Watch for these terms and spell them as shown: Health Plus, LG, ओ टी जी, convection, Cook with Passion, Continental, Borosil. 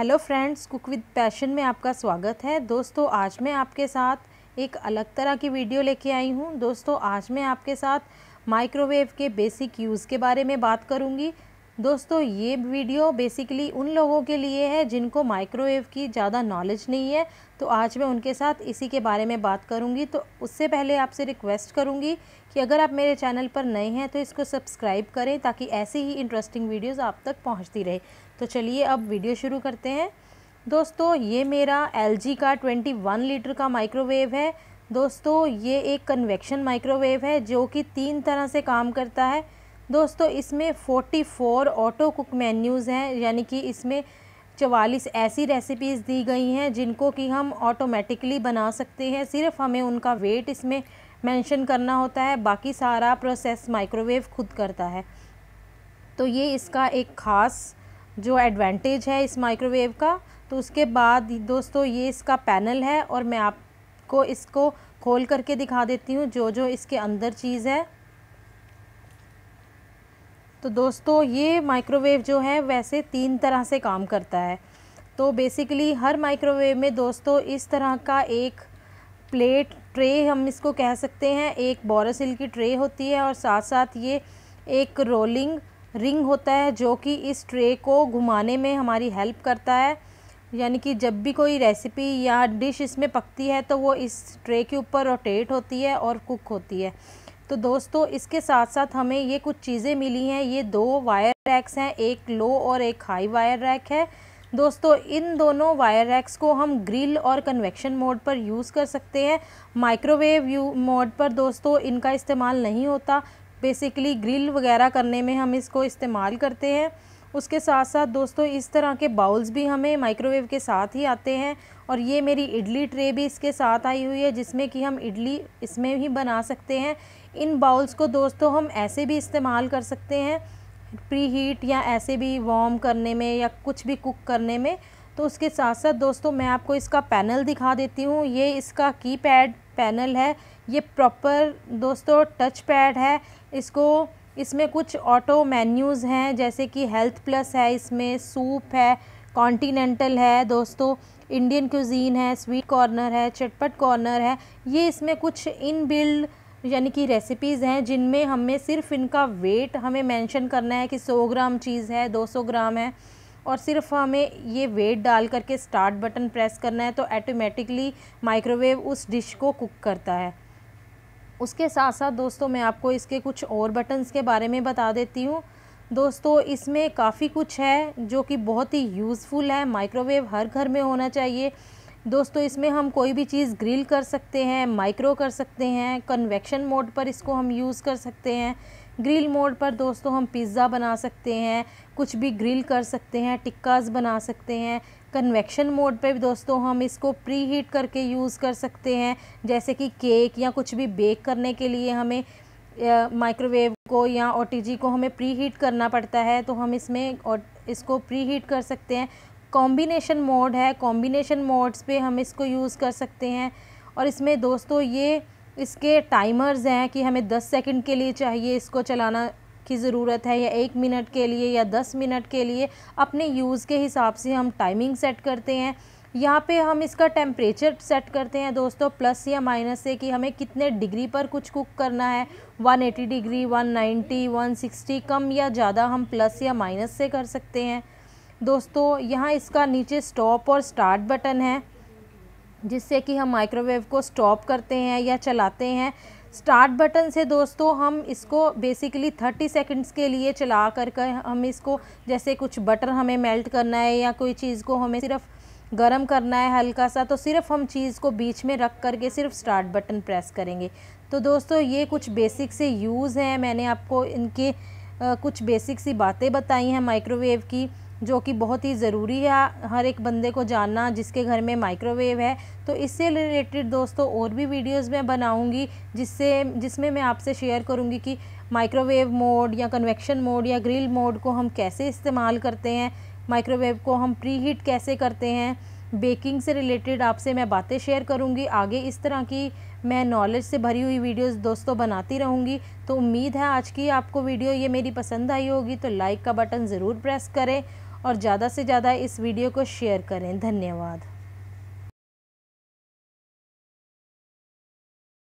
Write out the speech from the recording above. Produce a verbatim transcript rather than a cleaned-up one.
Hello friends, cook with passion में आपका स्वागत है। दोस्तों आज मैं आपके साथ एक अलग तरह की वीडियो लेके आई हूं। दोस्तों आज मैं आपके साथ माइक्रोवेव के बेसिक यूज़ के बारे में बात करूंगी। दोस्तों ये वीडियो बेसिकली उन लोगों के लिए है जिनको माइक्रोवेव की ज़्यादा नॉलेज नहीं है, तो आज मैं उनके साथ इसी के बारे में बात करूंगी। तो उससे पहले आपसे रिक्वेस्ट करूंगी कि अगर आप मेरे चैनल पर नए हैं तो इसको सब्सक्राइब करें ताकि ऐसी ही इंटरेस्टिंग वीडियोस आप तक पहुंचती रहे। तो चलिए अब वीडियो शुरू करते हैं। दोस्तों ये मेरा एल जी का ट्वेंटी वन लीटर का माइक्रोवेव है। दोस्तों ये एक कन्वेक्शन माइक्रोवेव है जो कि तीन तरह से काम करता है। दोस्तों इसमें चौवालीस ऑटो कुक मेन्यूज़ हैं, यानी कि इसमें चवालीस ऐसी रेसिपीज़ दी गई हैं जिनको कि हम ऑटोमेटिकली बना सकते हैं। सिर्फ हमें उनका वेट इसमें मेंशन करना होता है, बाकी सारा प्रोसेस माइक्रोवेव खुद करता है। तो ये इसका एक ख़ास जो एडवांटेज है इस माइक्रोवेव का। तो उसके बाद दोस्तों ये इसका पैनल है और मैं आपको इसको खोल करके दिखा देती हूँ जो जो इसके अंदर चीज़ है। तो दोस्तों ये माइक्रोवेव जो है वैसे तीन तरह से काम करता है। तो बेसिकली हर माइक्रोवेव में दोस्तों इस तरह का एक प्लेट ट्रे हम इसको कह सकते हैं, एक बोरोसिल की ट्रे होती है और साथ साथ ये एक रोलिंग रिंग होता है जो कि इस ट्रे को घुमाने में हमारी हेल्प करता है। यानी कि जब भी कोई रेसिपी या डिश इसमें पकती है तो वो इस ट्रे के ऊपर रोटेट होती है और कुक होती है। तो दोस्तों इसके साथ साथ हमें ये कुछ चीज़ें मिली हैं। ये दो वायर रैक्स हैं, एक लो और एक हाई वायर रैक है। दोस्तों इन दोनों वायर रैक्स को हम ग्रिल और कन्वेक्शन मोड पर यूज़ कर सकते हैं। माइक्रोवेव यू मोड पर दोस्तों इनका इस्तेमाल नहीं होता। बेसिकली ग्रिल वगैरह करने में हम इसको इस्तेमाल करते हैं। उसके साथ साथ दोस्तों इस तरह के बाउल्स भी हमें माइक्रोवेव के साथ ही आते हैं। और ये मेरी इडली ट्रे भी इसके साथ आई हुई है जिसमें कि हम इडली इसमें ही बना सकते हैं। इन बाउल्स को दोस्तों हम ऐसे भी इस्तेमाल कर सकते हैं प्री हीट या ऐसे भी वार्म करने में या कुछ भी कुक करने में। तो उसके साथ साथ दोस्तों मैं आपको इसका पैनल दिखा देती हूँ। ये इसका की पैड पैनल है। ये प्रॉपर दोस्तों टच पैड है। इसको इसमें कुछ ऑटो मेन्यूज़ हैं जैसे कि हेल्थ प्लस है, इसमें सूप है, कॉन्टिनेंटल है, दोस्तों इंडियन क्यूजीन है, स्वीट कॉर्नर है, चटपट कॉर्नर है। ये इसमें कुछ इनबिल्ड यानी कि रेसिपीज़ हैं जिनमें हमें सिर्फ इनका वेट हमें मेंशन करना है कि सौ ग्राम चीज़ है, दो सौ ग्राम है, और सिर्फ हमें ये वेट डाल करके स्टार्ट बटन प्रेस करना है तो ऑटोमेटिकली माइक्रोवेव उस डिश को कुक करता है। उसके साथ साथ दोस्तों मैं आपको इसके कुछ और बटन्स के बारे में बता देती हूँ। दोस्तों इसमें काफ़ी कुछ है जो कि बहुत ही यूज़फुल है। माइक्रोवेव हर घर में होना चाहिए। दोस्तों इसमें हम कोई भी चीज़ ग्रिल कर सकते हैं, माइक्रो कर सकते हैं, कन्वेक्शन मोड पर इसको हम यूज़ कर सकते हैं। ग्रिल मोड पर दोस्तों हम पिज़्ज़ा बना सकते हैं, कुछ भी ग्रिल कर सकते हैं, टिक्कास बना सकते हैं। कन्वेक्शन मोड पर भी दोस्तों हम इसको प्री हीट करके यूज़ कर सकते हैं, जैसे कि केक या कुछ भी बेक करने के लिए हमें माइक्रोवेव को या ओ टी जी को हमें प्री हीट करना पड़ता है, तो हम इसमें और इसको प्री हीट कर सकते हैं। कॉम्बिनेशन मोड है, कॉम्बिनेशन मोड्स पे हम इसको यूज़ कर सकते हैं। और इसमें दोस्तों ये इसके टाइमर्स हैं कि हमें दस सेकंड के लिए चाहिए इसको चलाना की ज़रूरत है, या एक मिनट के लिए या दस मिनट के लिए। अपने यूज़ के हिसाब से हम टाइमिंग सेट करते हैं। यहाँ पे हम इसका टेम्परेचर सेट करते हैं दोस्तों, प्लस या माइनस से, कि हमें कितने डिग्री पर कुछ कुक करना है, एक सौ अस्सी डिग्री, एक सौ नब्बे, एक सौ साठ, कम या ज़्यादा हम प्लस या माइनस से कर सकते हैं। दोस्तों यहाँ इसका नीचे स्टॉप और स्टार्ट बटन है जिससे कि हम माइक्रोवेव को स्टॉप करते हैं या चलाते हैं। स्टार्ट बटन से दोस्तों हम इसको बेसिकली तीस सेकंड्स के लिए चला कर कर हम इसको, जैसे कुछ बटर हमें मेल्ट करना है या कोई चीज़ को हमें सिर्फ गरम करना है हल्का सा, तो सिर्फ हम चीज़ को बीच में रख करके सिर्फ स्टार्ट बटन प्रेस करेंगे। तो दोस्तों ये कुछ बेसिक से यूज़ हैं। मैंने आपको इनके आ, कुछ बेसिक सी बातें बताई हैं माइक्रोवेव की, जो कि बहुत ही ज़रूरी है हर एक बंदे को जानना जिसके घर में माइक्रोवेव है। तो इससे रिलेटेड दोस्तों और भी वीडियोस मैं बनाऊंगी जिससे जिसमें मैं आपसे शेयर करूंगी कि माइक्रोवेव मोड या कन्वेक्शन मोड या ग्रिल मोड को हम कैसे इस्तेमाल करते हैं, माइक्रोवेव को हम प्री हीट कैसे करते हैं। बेकिंग से रिलेटेड आपसे मैं बातें शेयर करूंगी। आगे इस तरह की मैं नॉलेज से भरी हुई वीडियोस दोस्तों बनाती रहूंगी। तो उम्मीद है आज की आपको वीडियो ये मेरी पसंद आई होगी। तो लाइक का बटन ज़रूर प्रेस करें और ज़्यादा से ज़्यादा इस वीडियो को शेयर करें। धन्यवाद।